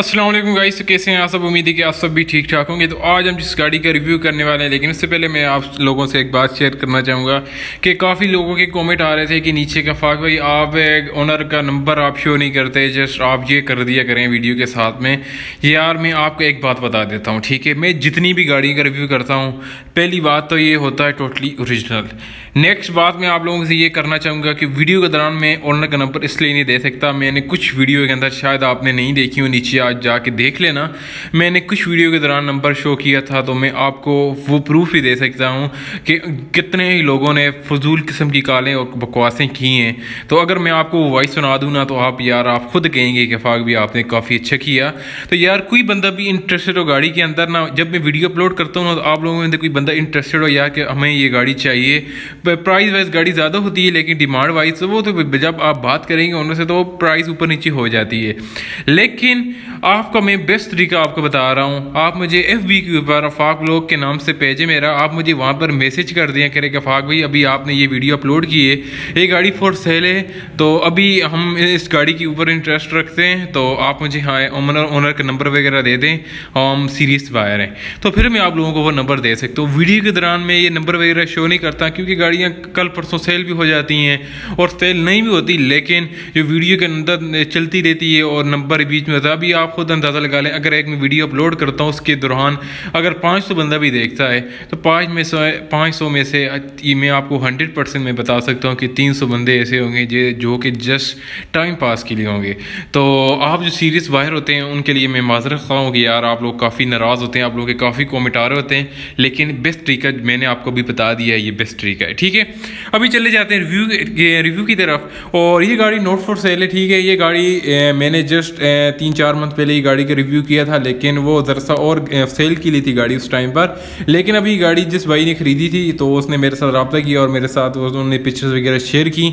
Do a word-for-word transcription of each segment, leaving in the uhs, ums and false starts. अस्सलाम वालेकुम गाइस, तो कैसे हैं आप सब। उम्मीद है कि आप सब भी ठीक ठाक होंगे। तो आज हम जिस गाड़ी का रिव्यू करने वाले हैं, लेकिन उससे पहले मैं आप लोगों से एक बात शेयर करना चाहूँगा कि काफ़ी लोगों के कमेंट आ रहे थे कि नीचे का फाक भाई आप ओनर का नंबर आप शो नहीं करते, जस्ट आप ये कर दिया करें वीडियो के साथ में। यार मैं आपको एक बात बता देता हूँ, ठीक है, मैं जितनी भी गाड़ी का रिव्यू करता हूँ पहली बात तो ये होता है टोटली ओरिजिनल। नेक्स्ट बात मैं आप लोगों से ये करना चाहूँगा कि वीडियो के दौरान मैं ओनर का नंबर इसलिए नहीं दे सकता, मैंने कुछ वीडियो के अंदर, शायद आपने नहीं देखी हो, नीचे आज जाके देख लेना, मैंने कुछ वीडियो के दौरान नंबर शो किया था, तो मैं आपको वो प्रूफ भी दे सकता हूँ कि कितने ही लोगों ने फजूल किस्म की कालें और बकवासें की हैं। तो अगर मैं आपको वो वॉइस सुना दूँ ना, तो आप यार आप खुद कहेंगे कि फाक भी आपने काफ़ी अच्छा किया। तो यार कोई बंदा भी इंटरेस्टेड हो गाड़ी के अंदर ना, जब मैं वीडियो अपलोड करता हूँ ना, तो आप लोगों में कोई बंदा इंटरेस्टेड हो यार कि हमें ये गाड़ी चाहिए। प्राइस वाइज गाड़ी ज़्यादा होती है, लेकिन डिमांड वाइज वो तो जब आप बात करेंगे उनसे तो प्राइस ऊपर नीचे हो जाती है। लेकिन आपका मैं बेस्ट तरीका आपको बता रहा हूँ, आप मुझे एफ बी के ऊपर अफाक व्लॉग के नाम से पेज है मेरा, आप मुझे वहाँ पर मैसेज कर दिया करें कि अफाक भाई अभी आपने ये वीडियो अपलोड की है, ये गाड़ी फॉर सेल है, तो अभी हम इस गाड़ी के ऊपर इंटरेस्ट रखते हैं, तो आप मुझे हाँ ओनर ओनर का नंबर वगैरह दे दें, हम सीरियस बायर हैं, तो फिर मैं आप लोगों को वो नंबर दे सकता हूँ। वीडियो के दौरान मैं ये नंबर वगैरह शो नहीं करता क्योंकि गाड़ियाँ कल परसों सेल भी हो जाती हैं और सेल नहीं भी होती, लेकिन जो वीडियो के अंदर चलती रहती है और नंबर बीच में होता है। अभी आप खुद अंदाज़ा लगा लें, अगर एक मैं वीडियो अपलोड करता हूँ उसके दौरान अगर पाँच सौ बंदा भी देखता है तो पाँच में से पाँच सौ में से मैं आपको हंड्रेड परसेंट मैं बता सकता हूँ कि तीन सौ बंदे ऐसे होंगे जो जो कि जस्ट टाइम पास के लिए होंगे। तो आप जो सीरियस बाहर होते हैं उनके लिए मैं माजरत ख्वाह हूँ कि यार आप लोग काफ़ी नाराज़ होते हैं, आप लोग के काफ़ी कमेंट आ रहे होते हैं, लेकिन बेस्ट तरीका मैंने आपको भी बता दिया है, ये बेस्ट तरीका है, ठीक है। अभी चले जाते हैं रिव्यू रिव्यू की तरफ। और ये गाड़ी नोट फॉर सेल है, ठीक है, ये गाड़ी मैंने जस्ट तीन चार मंथ पहले ही गाड़ी का रिव्यू किया था, लेकिन वो जरसा और सेल की ली थी गाड़ी उस टाइम पर। लेकिन अभी गाड़ी जिस भाई ने खरीदी थी तो उसने मेरे साथ रब्ता किया और मेरे साथ उन्होंने पिक्चर्स वगैरह शेयर की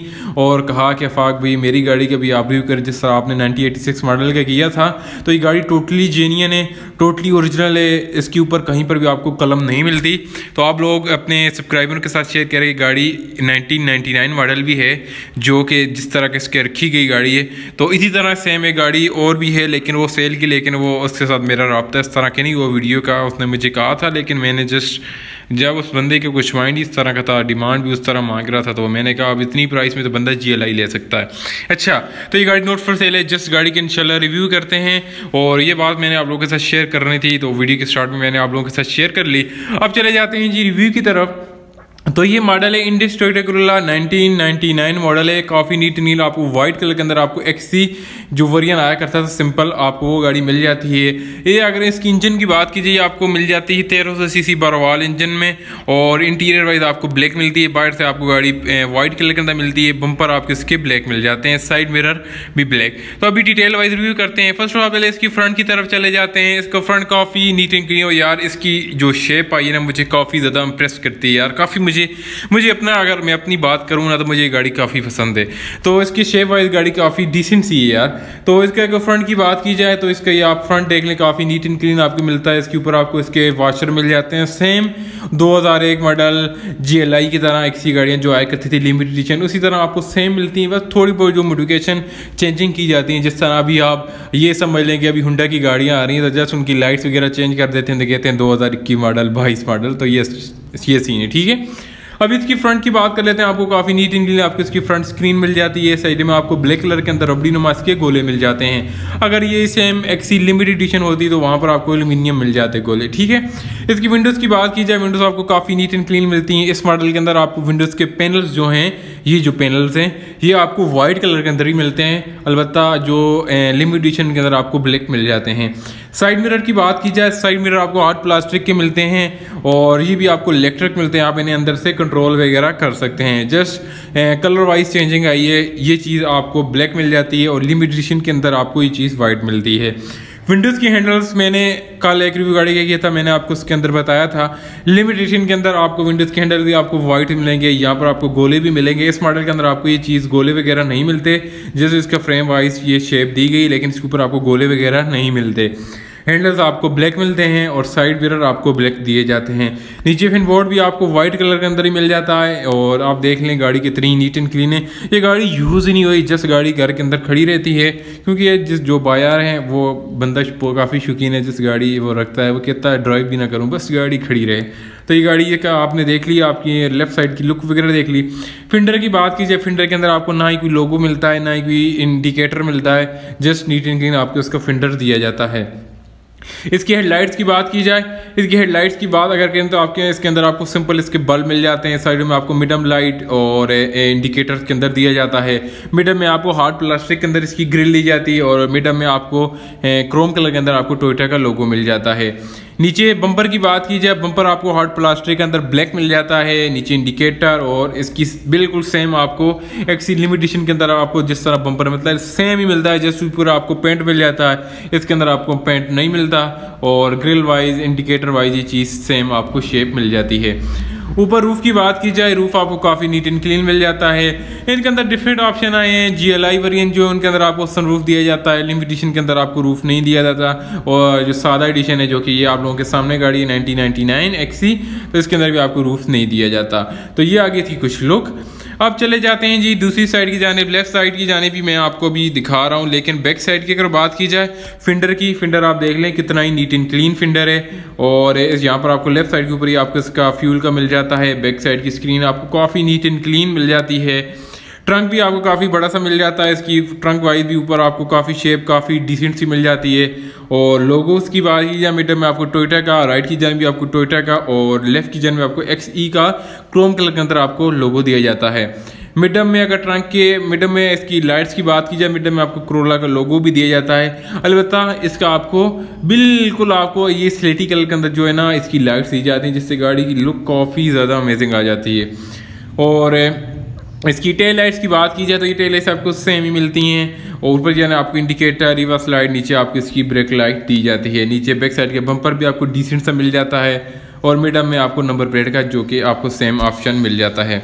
और कहा कि अफाक भाई मेरी गाड़ी का भी आप रिव्यू करें जिस तरह आपने नाइनटीन एटी सिक्स मॉडल का किया था। तो ये गाड़ी टोटली जेन्युइन है, टोटली ओरिजिनल है, इसके ऊपर कहीं पर भी आपको कलम नहीं मिलती। तो आप लोग अपने सब्सक्राइबर के साथ शेयर करें, गाड़ी नाइनटीन नाइंटी नाइन मॉडल भी है जो कि जिस तरह इसके रखी गई गाड़ी है, तो इसी तरह सेम एक गाड़ी और भी है, लेकिन वो सेल की, लेकिन वो उसके साथ मेरा रब्ता इस तरह के नहीं, वो वीडियो का उसने मुझे कहा था, लेकिन मैंने जस्ट जब उस बंदे के कुछ माइंड इस तरह का था, डिमांड भी उस तरह मांग रहा था, तो मैंने कहा अब इतनी प्राइस में तो बंदा जी एल आई ले सकता है। अच्छा, तो ये गाड़ी नोट फॉर सेल है, जिस गाड़ी के इंशाल्लाह रिव्यू करते हैं, और ये बात मैंने आप लोगों के साथ शेयर करनी थी, तो वीडियो के स्टार्ट में मैंने आप लोगों के साथ शेयर कर ली। अब चले जाते हैं जी रिव्यू की तरफ। तो ये मॉडल है Indus Toyota Corolla, nineteen ninety nine model है, काफ़ी नीट नील, आपको वाइट कलर के अंदर आपको एक्सी जो वर्जन आया करता था सिंपल, आपको वो गाड़ी मिल जाती है। ये अगर इसकी इंजन की बात कीजिए, आपको मिल जाती है तेरह सौ सी सी बारवाल इंजन में, और इंटीरियर वाइज आपको ब्लैक मिलती है, बाहर से आपको गाड़ी वाइट कलर के अंदर मिलती है, बम्पर आपके इसके ब्लैक मिल जाते हैं, साइड मिरर भी ब्लैक। तो अभी डिटेल वाइज रिव्यू करते हैं। फर्स्ट ऑफ ऑल इसकी फ्रंट की तरफ चले जाते हैं। इसका फ्रंट काफ़ी नीट एंड क्लीन, और यार इसकी जो शेप आई है ना मुझे काफ़ी ज़्यादा इंप्रेस करती है यार, काफ़ी मुझे मुझे अपना अगर मैं अपनी बात करूँ ना तो मुझे ये गाड़ी काफ़ी पसंद है। तो इसकी शेप वाइज गाड़ी काफ़ी डिसेंट सी है यार। तो इसका अगर फ्रंट की बात की जाए तो इसका ये आप फ्रंट देख लें, काफ़ी नीट एंड क्लीन आपको मिलता है। इसके ऊपर आपको इसके वाशर मिल जाते हैं, सेम दो हज़ार एक मॉडल जीएलआई की तरह एक्सी गाड़ियाँ जो आया करती थी लिमिटेड एडिशन, उसी तरह आपको सेम मिलती हैं, बस थोड़ी बहुत जो मोडिफिकेशन चेंजिंग की जाती है। जिस तरह अभी आप ये समझ लें कि अभी होंडा की गाड़ियाँ आ रही हैं तो जस्ट उनकी लाइट्स वगैरह चेंज कर देते हैं, तो कहते हैं दो हज़ार इक्कीस मॉडल बाईस मॉडल, तो ये ये सीन है, ठीक है। अभी इसकी फ्रंट की बात कर लेते हैं। आपको काफ़ी नीट एंड क्लीन आपको इसकी फ्रंट स्क्रीन मिल जाती है, साइड में आपको ब्लैक कलर के अंदर रबड़ी नुमास के गोले मिल जाते हैं, अगर ये सेम एक्सी लिमिटेड एडिशन होती तो वहाँ पर आपको एल्यूमिनियम मिल जाते गोले, ठीक है। इसकी विंडोज़ की बात की जाए, विंडोज़ आपको काफ़ी नीट एंड क्लीन मिलती हैं। इस मॉडल के अंदर आपको विंडोज़ के पैनल्स जो हैं, ये जो पैनल्स हैं ये आपको वाइट कलर के अंदर ही मिलते हैं, अलबत्ता जो लिमिटेड एडिशन के अंदर आपको ब्लैक मिल जाते हैं। साइड मिरर की बात की जाए, साइड मिरर आपको हार्ड प्लास्टिक के मिलते हैं और ये भी आपको इलेक्ट्रिक मिलते हैं, आप इन्हें अंदर से कंट्रोल वगैरह कर सकते हैं। जस्ट कलर वाइज चेंजिंग आई है, ये चीज़ आपको ब्लैक मिल जाती है और लिमिटेड एडिशन के अंदर आपको ये चीज़ वाइट मिलती है। विंडोज़ की हैंडल्स मैंने कल एक रिव्यू गाड़ी का किया था, मैंने आपको उसके अंदर बताया था लिमिटेड एडिशन के अंदर आपको विंडोज़ के हैंडल भी आपको वाइट मिलेंगे, यहाँ पर आपको गोले भी मिलेंगे। इस मॉडल के अंदर आपको ये चीज़ गोले वगैरह नहीं मिलते, जैसे इसका फ्रेम वाइज ये शेप दी गई, लेकिन इसके ऊपर आपको गोले वगैरह नहीं मिलते। हैंडल्स आपको ब्लैक मिलते हैं और साइड मिरर आपको ब्लैक दिए जाते हैं। नीचे फिन बोर्ड भी आपको वाइट कलर के अंदर ही मिल जाता है। और आप देख लें गाड़ी कितनी नीट एंड क्लीन है। ये गाड़ी यूज़ ही नहीं हुई, जस्ट गाड़ी घर के अंदर खड़ी रहती है, क्योंकि ये जिस जो बायर हैं वो बंदा काफ़ी शौकीन है, जिस गाड़ी वो रखता है वो कहता है ड्राइव भी ना करूँ, बस गाड़ी खड़ी रहे। तो ये गाड़ी ये का आपने देख ली, आपकी लेफ्ट साइड की लुक वगैरह देख ली। फिंडर की बात की जाए, फिंडर के अंदर आपको ना ही कोई लोगो मिलता है ना ही कोई इंडिकेटर मिलता है, जस्ट नीट एंड क्लीन आपको उसका फिंडर दिया जाता है। इसकी हेडलाइट्स की बात की जाए, इसकी हेडलाइट्स की बात अगर करें तो आपके इसके अंदर आपको सिंपल इसके बल्ब मिल जाते हैं। साइड में आपको मिडम लाइट और इंडिकेटर्स के अंदर दिया जाता है। मिडम में आपको हार्ड प्लास्टिक के अंदर इसकी ग्रिल दी जाती है और मिडम में आपको क्रोम कलर के अंदर आपको टोयोटा का लोगो मिल जाता है। नीचे बम्पर की बात की जाए, बम्पर आपको हार्ड प्लास्टिक के अंदर ब्लैक मिल जाता है, नीचे इंडिकेटर और इसकी बिल्कुल सेम आपको एक्सी लिमिटेशन के अंदर आपको जिस तरह बम्पर मतलब सेम ही मिलता है, जैसे पूरा आपको पेंट मिल जाता है, इसके अंदर आपको पेंट नहीं मिलता। और ग्रिल वाइज इंडिकेटर वाइज ये चीज़ सेम आपको शेप मिल जाती है। ऊपर रूफ़ की बात की जाए, रूफ़ आपको काफ़ी नीट एंड क्लीन मिल जाता है। इनके अंदर डिफरेंट ऑप्शन आए हैं, जी एल आई वेरियंट जो उनके अंदर आपको सनरूफ दिया जाता है, लिमिट एडिशन के अंदर आपको रूफ़ नहीं दिया जाता। और जो सादा एडिशन है जो कि ये आप लोगों के सामने गाड़ी है नाइनटीन नाइन्टी नाइन एक्सी, तो इसके अंदर भी आपको रूफ़ नहीं दिया जाता। तो ये आगे थी कुछ लुक। अब चले जाते हैं जी दूसरी साइड की जानिब, लेफ्ट साइड की जानिब भी मैं आपको भी दिखा रहा हूँ। लेकिन बैक साइड की अगर बात की जाए फिंडर की, फिंडर आप देख लें कितना ही नीट एंड क्लीन फिंडर है। और इस यहाँ पर आपको लेफ्ट साइड के ऊपर ही आपको इसका फ्यूल का मिल जाता है। बैक साइड की स्क्रीन आपको काफ़ी नीट एंड क्लीन मिल जाती है। ट्रंक भी आपको काफ़ी बड़ा सा मिल जाता है, इसकी ट्रंक वाइज भी ऊपर आपको काफ़ी शेप काफ़ी डिसेंट सी मिल जाती है। और लोगोस की बात की जाए, मीटर में आपको टोयोटा का, राइट की जान भी आपको टोयोटा का और लेफ्ट की जान में आपको एक्स ई का क्रोम कलर के अंदर आपको लोगो दिया जाता है। मिडम में अगर ट्रंक के मिडम में इसकी लाइट्स की बात की जाए, मिडम में आपको कोरोला का लोगो भी दिया जाता है। अलबत्ता इसका आपको बिल्कुल आपको ये स्लेटी कलर के अंदर जो है ना इसकी लाइट्स दी जाती हैं, जिससे गाड़ी की लुक काफ़ी ज़्यादा अमेजिंग आ जाती है। और इसकी टेल लाइट्स की बात की जाए तो ये टेल लाइट्स आपको सेम ही मिलती हैं। और ऊपर जो है आपको इंडिकेटर, रिवर्स लाइट, नीचे आपको इसकी ब्रेक लाइट दी जाती है। नीचे बैक साइड के बम्पर भी आपको डिसेंट सा मिल जाता है और मिडम में आपको नंबर प्लेट का जो कि आपको सेम ऑप्शन मिल जाता है।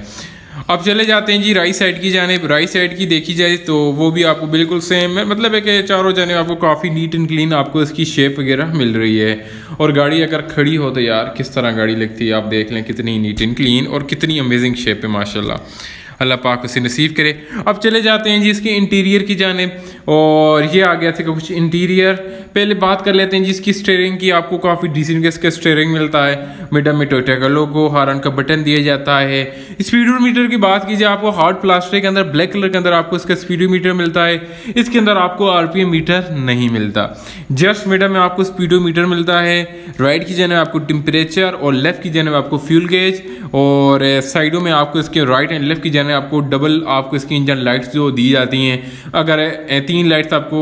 अब चले जाते हैं जी राइट साइड की जानिब। राइट साइड की देखी जाए तो वो भी आपको बिल्कुल सेम है, मतलब है कि चारों जानिब आपको काफ़ी नीट एंड क्लीन आपको इसकी शेप वगैरह मिल रही है। और गाड़ी अगर खड़ी हो तो यार किस तरह गाड़ी लगती है, आप देख लें कितनी नीट एंड क्लीन और कितनी अमेजिंग शेप है, माशाल्लाह, अल्लाह पाक उसे नसीब करे। अब चले जाते हैं जी इसके इंटीरियर की जानिब। और ये आ गया था कुछ इंटीरियर। पहले बात कर लेते हैं जी इसकी स्टीयरिंग की। आपको काफ़ी डिसेंट इसका स्टीयरिंग मिलता है, मिडम में टोयोटा का लोगो, हार्न का बटन दिया जाता है। स्पीडोमीटर की बात की जाए, आपको हार्ड प्लास्टिक के अंदर ब्लैक कलर के अंदर आपको इसका स्पीडोमीटर मिलता है। इसके अंदर आपको आरपीएम मीटर नहीं मिलता, जस्ट मिडम में आपको स्पीडोमीटर मिलता है। राइट की जानिब आपको टेम्परेचर और लेफ़्ट की जानिब आपको फ्यूल गेज और साइडों में आपको इसके राइट एंड लेफ्ट की जानिब आपको डबल आपको इसकी इंजन लाइट्स जो दी जाती हैं। अगर तीन लाइट्स आपको,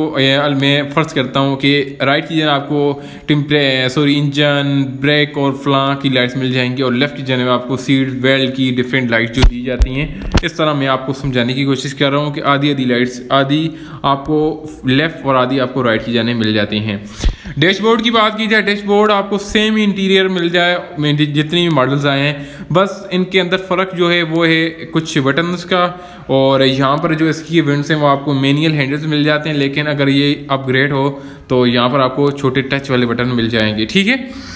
मैं फर्ज करता हूँ कि राइट की जानिब आपको टेम्परे सॉरी इंजन, ब्रेक और फ्लां की लाइट्स मिल जाएंगी और लेफ्ट की जानिब आपको सीट बेल्ट की डिफरेंट लाइट्स जो दी जाती हैं। इस तरह मैं आपको समझाने की कोशिश कर रहा हूँ कि आधी आधी लाइट्स, आधी आपको लेफ़्ट और आधी आपको राइट की जानिब मिल जाती हैं। डैशबोर्ड की बात की जाए, डैशबोर्ड आपको सेम इंटीरियर मिल जाए जितने भी मॉडल्स आए हैं, बस इनके अंदर फ़र्क जो है वो है कुछ बटन्स का। और यहाँ पर जो इसकी विंड्स हैं वो आपको मैनुअल हैंडल्स मिल जाते हैं, लेकिन अगर ये अपग्रेड हो तो यहाँ पर आपको छोटे टच वाले बटन मिल जाएंगे, ठीक है।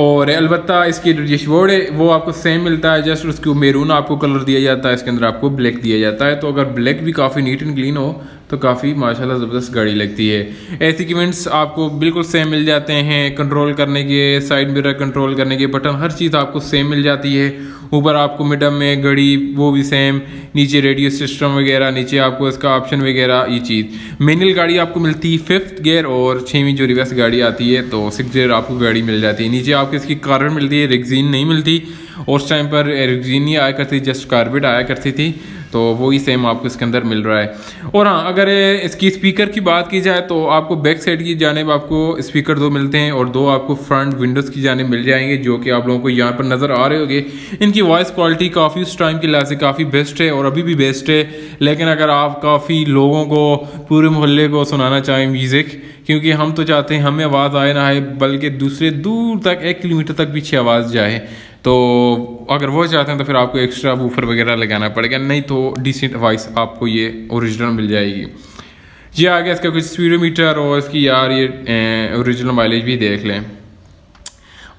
और अलबत्ता इसकी जो डैशबोर्ड है वो आपको सेम मिलता है, जस्ट उसको मेरून आपको कलर दिया जाता है, इसके अंदर आपको ब्लैक दिया जाता है। तो अगर ब्लैक भी काफ़ी नीट एंड क्लीन हो तो काफ़ी माशाल्लाह ज़बरदस्त गाड़ी लगती है। ऐसी इक्विपमेंट्स आपको बिल्कुल सेम मिल जाते हैं, कंट्रोल करने के, साइड मिरर कंट्रोल करने के बटन, हर चीज़ आपको सेम मिल जाती है। ऊपर आपको मिडम में घड़ी वो भी सेम, नीचे रेडियो सिस्टम वगैरह, नीचे आपको इसका ऑप्शन वगैरह, ये चीज़। मैनुअल गाड़ी आपको मिलती है फिफ्थ गियर और छवीं जो रिवर्स गाड़ी आती है तो सिक्स गियर आपको गाड़ी मिल जाती है। नीचे आपको इसकी कार्बेट मिलती है, रेगजीन नहीं मिलती, उस टाइम पर रेगजीन नहीं आया करती, जस्ट कार्बेट आया करती थी, तो वही सेम आपको इसके अंदर मिल रहा है। और हाँ, अगर इसकी स्पीकर की बात की जाए तो आपको बैक साइड की जानिब आपको स्पीकर दो मिलते हैं और दो आपको फ्रंट विंडोज़ की जानिब मिल जाएंगे, जो कि आप लोगों को यहाँ पर नज़र आ रहे होंगे। इनकी वॉइस क्वालिटी काफ़ी उस टाइम के लिहाज से काफ़ी बेस्ट है और अभी भी बेस्ट है, लेकिन अगर आप काफ़ी लोगों को, पूरे मोहल्ले को सुनाना चाहें म्यूज़िक, क्योंकि हम तो चाहते हैं हमें आवाज़ आए ना आए, बल्कि दूसरे दूर तक एक किलोमीटर तक पीछे आवाज़ जाए, तो अगर वो चाहते हैं तो फिर आपको एक्स्ट्रा वूफर वगैरह लगाना पड़ेगा, नहीं तो डिसेंट वॉइस आपको ये ओरिजिनल मिल जाएगी। ये आ गया इसका कुछ स्पीडोमीटर और इसकी यार ये ओरिजिनल माइलेज भी देख लें।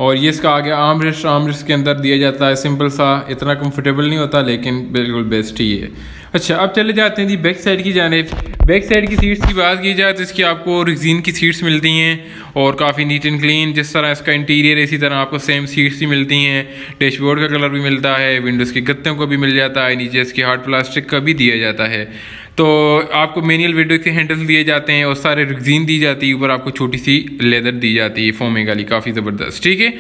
और ये इसका आ गया आर्म रेस्ट, आर्म रेस्ट के अंदर दिया जाता है सिंपल सा, इतना कंफर्टेबल नहीं होता लेकिन बिल्कुल बेस्ट ही है। अच्छा अब चले जाते हैं जी बैक साइड की जानिब। बैक साइड की सीट्स की बात की जाए तो इसकी आपको रिक्सिन की सीट्स मिलती हैं और काफ़ी नीट एंड क्लीन, जिस तरह इसका इंटीरियर इसी तरह आपको सेम सीट्स ही मिलती हैं। डैशबोर्ड का कलर भी मिलता है, विंडोज़ के गत्तों को भी मिल जाता है, नीचे इसके हार्ड प्लास्टिक का भी दिया जाता है। तो आपको मैनुअल विंडो के हैंडल दिए जाते हैं और सारे रिक्सिन दी जाती है, ऊपर आपको छोटी सी लेदर दी जाती है फोमिंग वाली, काफ़ी ज़बरदस्त, ठीक है।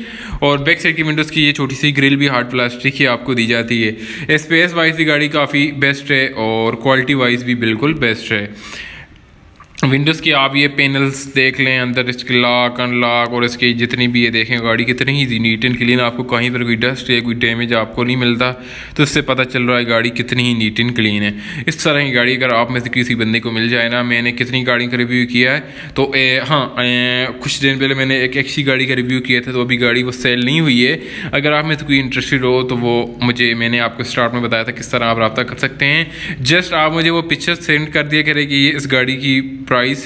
और बैक साइड की विंडोज़ की ये छोटी सी ग्रिल भी हार्ड प्लास्टिक ही आपको दी जाती है। स्पेस वाइज भी गाड़ी काफ़ी बेस्ट है और क्वालिटी वाइज भी बिल्कुल बेस्ट है। विंडोज़ के आप ये पैनल्स देख लें, अंदर इसके लॉक अनलॉक और इसके जितनी भी ये देखें गाड़ी कितनी ही नीट एंड क्लीन, आपको कहीं पर कोई डस्ट या कोई डैमेज आपको नहीं मिलता, तो इससे पता चल रहा है गाड़ी कितनी ही नीट एंड क्लीन है। इस तरह की गाड़ी अगर आप में से किसी बंदे को मिल जाए ना, मैंने कितनी गाड़ी का रिव्यू किया है तो ए, हाँ ए, कुछ दिन पहले मैंने एक अच्छी गाड़ी का रिव्यू किया था, तो अभी गाड़ी वो सेल नहीं हुई है। अगर आप में से कोई इंटरेस्टेड हो तो वो मुझे, मैंने आपको स्टार्ट में बताया था किस तरह आप रब्ता कर सकते हैं। जस्ट आप मुझे वो पिक्चर सेंड कर दिया करें कि इस गाड़ी की प्राइस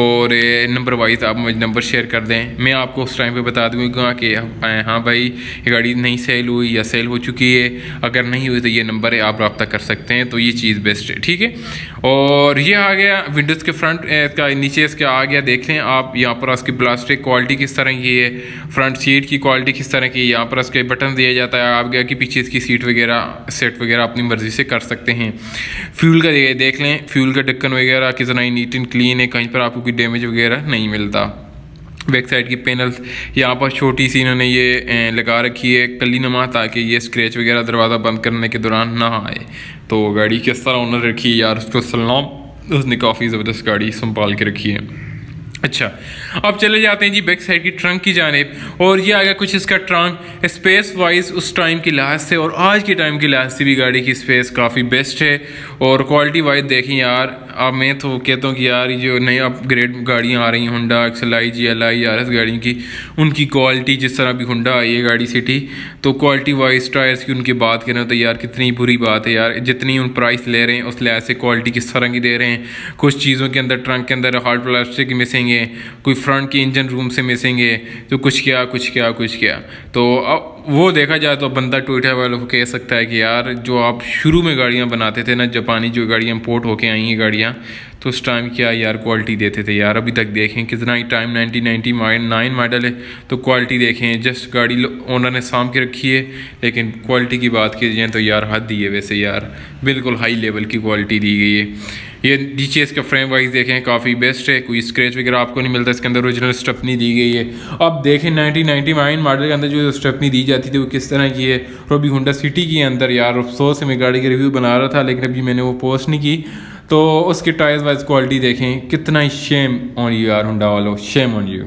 और नंबर वाइज आप मुझे नंबर शेयर कर दें, मैं आपको उस टाइम पे बता दूंगा कि हाँ भाई ये गाड़ी नहीं सेल हुई या सेल हो चुकी है, अगर नहीं हुई तो ये नंबर है आप रब्ता कर सकते हैं। तो ये चीज़ बेस्ट है, ठीक है। और ये आ गया विंडोज़ के फ्रंट का, नीचे इसके आ गया देख लें आप यहाँ पर इसकी प्लास्टिक क्वालिटी किस तरह की है, फ्रंट सीट की क्वालिटी किस तरह की है। यहाँ पर इसके बटन दिया जाता है, आप गया कि पीछे इसकी सीट वगैरह सेट वगैरह अपनी मर्ज़ी से कर सकते हैं। फ्यूल का देख लें, फ्यूल का ढक्कन वगैरह कितना ही नीट एंड क्लीन है, कहीं पर आपको कोई डैमेज वगैरह नहीं मिलता। बैक साइड की पैनल्स यहाँ पर छोटी सी इन्होंने ये लगा रखी है कली नमा, ताकि ये स्क्रैच वगैरह दरवाज़ा बंद करने के दौरान ना आए। तो गाड़ी किस तरह ओनर रखी है यार, उसको सलाम, उसने काफ़ी ज़बरदस्त गाड़ी संभाल के रखी है। अच्छा अब चले जाते हैं जी बैक साइड की ट्रंक की जानिब। और ये आ गया कुछ इसका ट्रंक, स्पेस वाइज उस टाइम के लिहाज से और आज के टाइम के लिहाज से भी गाड़ी की स्पेस काफ़ी बेस्ट है। और क्वालिटी वाइज देखें यार, अब मैं तो कहता हूँ कि यार जो नई अपग्रेड गाड़ियाँ आ रही हैं होंडा एक्सएलआई जीएलआई आरएस गाड़ियों की, उनकी क्वालिटी जिस तरह भी होंडा आई है गाड़ी सिटी, तो क्वालिटी वाइज टायर्स की उनकी बात करें तो यार कितनी बुरी बात है यार, जितनी उन प्राइस ले रहे हैं उस लिहाज से क्वालिटी किस तरह की दे रहे हैं। कुछ चीज़ों के अंदर ट्रंक के अंदर हार्ड प्लास्टिक मिसिंग, कोई फ्रंट की इंजन रूम से मिसिंग है, तो कुछ क्या कुछ क्या कुछ क्या। तो अब वो देखा जाए तो बंदा टोयोटा वालों को कह सकता है कि यार जो आप शुरू में गाड़ियाँ बनाते थे ना, जापानी जो गाड़ियाँ इंपोर्ट होके आई हैं गाड़ियाँ, तो उस टाइम क्या यार क्वालिटी देते थे यार। अभी तक देखें कितना ही time, nineteen ninety nine model है तो क्वालिटी देखें जस्ट गाड़ी ओनर ने साम के रखी है, लेकिन क्वालिटी की बात की जाए तो यार हद ही है वैसे यार, बिल्कुल हाई लेवल की क्वालिटी दी गई है। ये नीचे इसका फ्रेम वाइज देखें काफ़ी बेस्ट है, कोई स्क्रैच वगैरह आपको नहीं मिलता, इसके अंदर ओरिजिनल स्टपनी दी गई है। अब देखें नाइनटीन नाइन्टी नाइन मॉडल के अंदर जो स्टपनी दी जाती थी वो किस तरह की है, और अभी होंडा सिटी के अंदर यार अफसोस से मैं गाड़ी का रिव्यू बना रहा था लेकिन अभी मैंने वो पोस्ट नहीं की, तो उसके टायर्स वाइज क्वालिटी देखें कितना ही, शेम ऑन यू यार होंडा वालों, शेम ऑन यू।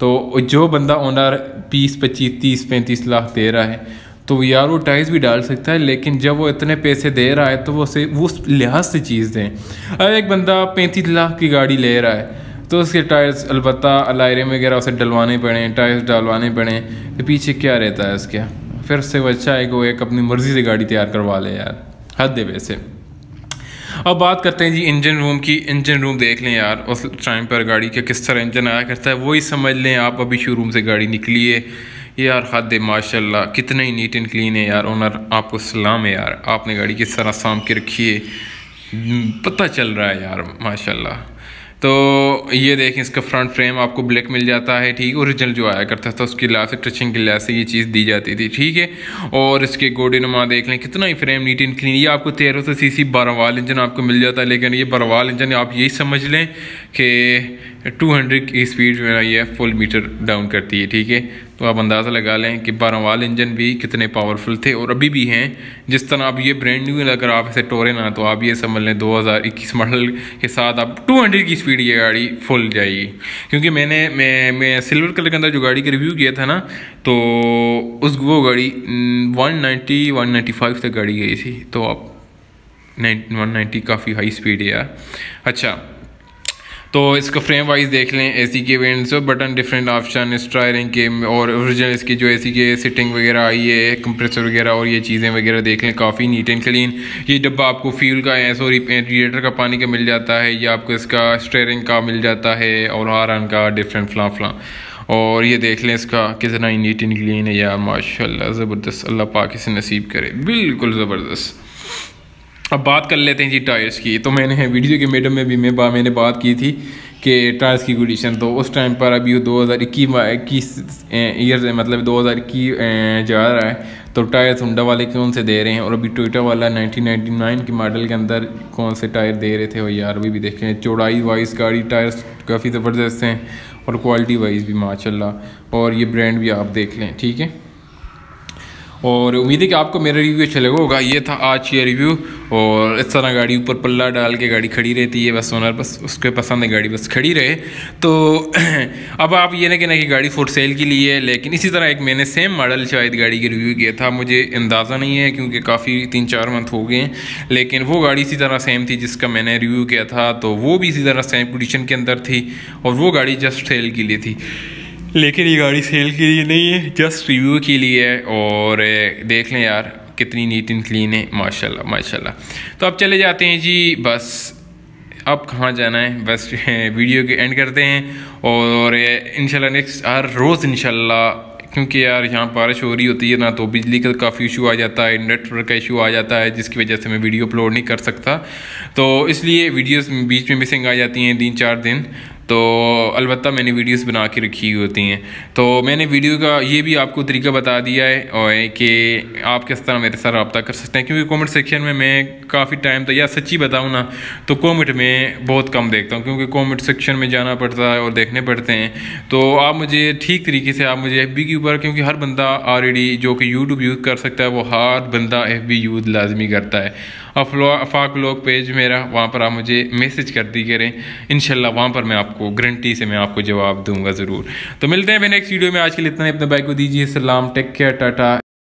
तो जो बंदा ओनर बीस पच्चीस तीस पैंतीस लाख दे रहा है तो यार वो टाइल्स भी डाल सकता है, लेकिन जब वो इतने पैसे दे रहा है तो वो उसे वो उस लिहाज से चीज़ दें। अब एक बंदा पैंतीस लाख की गाड़ी ले रहा है तो उसके टायर्स अलबत्ता अलायरे वगैरह उसे डलवाने पड़े, टायर्स डालवाने पड़े, तो पीछे क्या रहता है उसके, फिर उससे वो अच्छा है कि वो एक अपनी मर्ज़ी से गाड़ी तैयार करवा ले यार, हद है वैसे। अब बात करते हैं जी इंजन रूम की। इंजन रूम देख लें यार, उस टाइम पर गाड़ी का किस तरह इंजन आया करता है वही समझ लें आप, अभी शोरूम से गाड़ी निकली है यार, हद है माशाल्लाह, कितना ही नीट एंड क्लीन है यार। ओनर आपको सलाम है यार, आपने गाड़ी किस तरह साम के रखी है, पता चल रहा है यार माशाल्लाह। तो ये देखें इसका फ्रंट फ्रेम आपको ब्लैक मिल जाता है, ठीक, ओरिजिनल जो आया करता था उसके लिहाज से, टचिंग के लिहाज से ये चीज़ दी जाती थी, ठीक है। और इसके गोडे नुमा देख लें कितना ही फ्रेम नीट एंड क्लीन। ये आपको तेरह सौ सी सी बारहवाल इंजन आपको मिल जाता है, लेकिन ये बारहवाल इंजन आप यही समझ लें कि दो सौ की स्पीड में ये फुल मीटर डाउन करती है, ठीक है। तो आप अंदाज़ा लगा लें कि बारहवाल इंजन भी कितने पावरफुल थे और अभी भी हैं। जिस तरह आप ये ब्रांड न्यू अगर आप इसे टोरे ना तो आप ये समझ लें दो हज़ार इक्कीस मॉडल के साथ आप दो सौ की स्पीड ये गाड़ी फुल जाएगी। क्योंकि मैंने मैं मैं सिल्वर कलर के अंदर जो गाड़ी का रिव्यू किया था ना, तो उस वो गाड़ी एक सौ नब्बे एक सौ पचानवे तक गाड़ी गई थी, तो आप वन नाइन्टी काफ़ी हाई स्पीड है यार। अच्छा तो इसको फ्रेम वाइज देख लें, एसी के वेंट्स और बटन डिफरेंट ऑप्शन, स्टायरिंग के और ओरिजिनल इसकी जो एसी के सिटिंग वगैरह आई है, कंप्रेसर वगैरह और ये चीज़ें वगैरह देख लें, काफ़ी नीट एंड क्लीन। ये डब्बा आपको फ्यूल का है सॉरी रेडिएटर का पानी का मिल जाता है, या आपको इसका स्टेयरिंग का मिल जाता है और हारन का डिफरेंट फ्लां फ्लां। और ये देख लें इसका कितना नीट एंड क्लीन है यार, माशाल्लाह ज़बरदस्त, अल्लाह पाक इसे नसीब करे, बिल्कुल ज़बरदस्त। अब बात कर लेते हैं जी टायर्स की। तो मैंने वीडियो के मीडियम में भी मैं बा, मैंने बात की थी कि टायर्स की कंडीशन, तो उस टाइम पर अभी वो दो हज़ार इक्कीस ईयर से मतलब दो हज़ार इक्कीस जा रहा है, तो टायर्स होंडा वाले कौन से दे रहे हैं, और अभी टोयोटा वाला नाइनटीन नाइंटी नाइन के मॉडल के अंदर कौन से टायर दे रहे थे वो यार अभी भी देखें। चौड़ाई वाइज गाड़ी टायर्स काफ़ी ज़बरदस्त हैं और क्वालिटी वाइज भी माशाल्लाह, और ये ब्रांड भी आप देख लें, ठीक है। और उम्मीद है कि आपको मेरा रिव्यू अच्छा लगा होगा। ये था आज ये रिव्यू, और इस तरह गाड़ी ऊपर पल्ला डाल के गाड़ी खड़ी रहती है, बस ओनर बस उसके पसंद है गाड़ी बस खड़ी रहे। तो अब आप ये ना कहना कि गाड़ी फॉर सेल के लिए है, लेकिन इसी तरह एक मैंने सेम मॉडल शायद गाड़ी की रिव्यू किया था, मुझे अंदाज़ा नहीं है क्योंकि काफ़ी तीन चार मंथ हो गए हैं, लेकिन वो गाड़ी इसी तरह सेम थी जिसका मैंने रिव्यू किया था, तो वो भी इसी तरह सेम कंडीशन के अंदर थी और वो गाड़ी जस्ट सेल के लिए थी, लेकिन ये गाड़ी सेल के लिए नहीं है, जस्ट रिव्यू के लिए है। और देख लें यार कितनी नीट एंड क्लीन है, माशाल्लाह माशाल्लाह। तो अब चले जाते हैं जी, बस अब कहाँ जाना है, बस वीडियो के एंड करते हैं, और इंशाल्लाह नेक्स्ट हर रोज़ इंशाल्लाह, क्योंकि यार यहाँ बारिश हो रही होती है ना, तो बिजली का काफ़ी इशू आ जाता है, नेटवर्क का इशू आ जाता है, जिसकी वजह से मैं वीडियो अपलोड नहीं कर सकता, तो इसलिए वीडियोस बीच में मिसिंग आ जाती हैं तीन चार दिन, तो अलबत्ता मैंने वीडियोस बना के रखी होती हैं। तो मैंने वीडियो का ये भी आपको तरीका बता दिया है और कि आप किस तरह मेरे साथ रब्ता कर सकते हैं, क्योंकि कमेंट सेक्शन में मैं काफ़ी टाइम तक, या सच्ची बताऊँ ना तो कमेंट में बहुत कम देखता हूँ, क्योंकि कमेंट सेक्शन में जाना पड़ता है और देखने पड़ते हैं। तो आप मुझे ठीक तरीके से आप मुझे एफ बी के ऊपर, क्योंकि हर बंदा ऑलरेडी जो कि यूट्यूब यूज़ कर सकता है वो हर बंदा एफ बी यूज़ लाजमी करता है। अफाक व्लॉग पेज मेरा, वहाँ पर आप मुझे मैसेज कर दी करें, इंशाल्लाह वहाँ पर मैं आपको गारंटी से मैं आपको जवाब दूंगा ज़रूर। तो मिलते हैं फिर नेक्स्ट वीडियो में, आज के लिए इतना ही, अपने भाई को दीजिए सलाम, टेक केयर, टाटा।